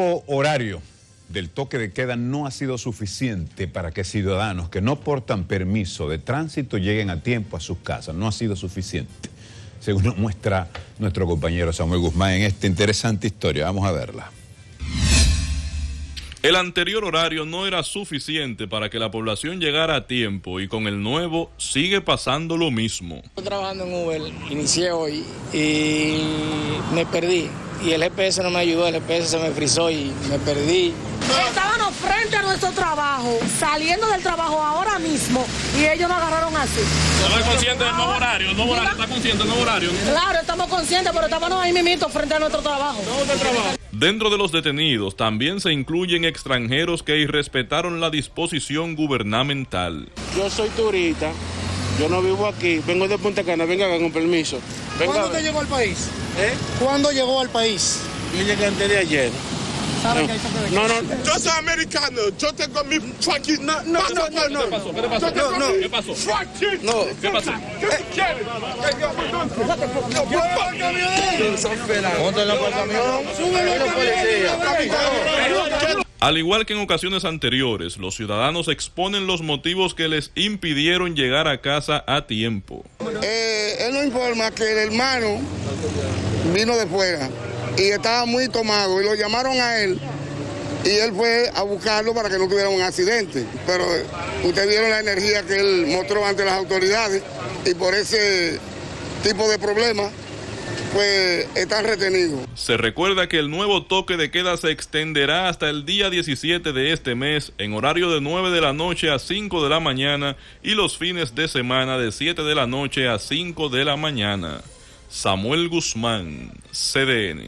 El horario del toque de queda no ha sido suficiente para que ciudadanos que no portan permiso de tránsito lleguen a tiempo a sus casas. No ha sido suficiente, según nos muestra nuestro compañero Samuel Guzmán en esta interesante historia. Vamos a verla. El anterior horario no era suficiente para que la población llegara a tiempo y con el nuevo sigue pasando lo mismo. Estoy trabajando en Uber, inicié hoy y me perdí. Y el GPS no me ayudó, el GPS se me frizó y me perdí. Estábamos frente a nuestro trabajo, saliendo del trabajo ahora mismo, y ellos nos agarraron así. ¿Estás consciente del nuevo horario? ¿Estás consciente del nuevo horario? Claro, estamos conscientes, pero estábamos ahí mismito frente a nuestro trabajo. Dentro de los detenidos también se incluyen extranjeros que irrespetaron la disposición gubernamental. Yo soy turista, yo no vivo aquí, vengo de Punta Cana, venga acá con permiso. ¿Cuándo usted llegó al país? ¿Cuándo llegó al país? Yo llegué antes de ayer. No. Yo soy americano, yo tengo mi fucking... ¿Qué pasó? ¿Qué quieres? Al igual que en ocasiones anteriores, los ciudadanos exponen los motivos que les impidieron llegar a casa a tiempo. Él nos informa que el hermano vino de fuera y estaba muy tomado y lo llamaron a él y él fue a buscarlo para que no tuviera un accidente. Pero ustedes vieron la energía que él mostró ante las autoridades y por ese tipo de problemas pues están retenidos. Se recuerda que el nuevo toque de queda se extenderá hasta el día 17 de este mes en horario de 9 de la noche a 5 de la mañana y los fines de semana de 7 de la noche a 5 de la mañana. Samuel Guzmán, CDN.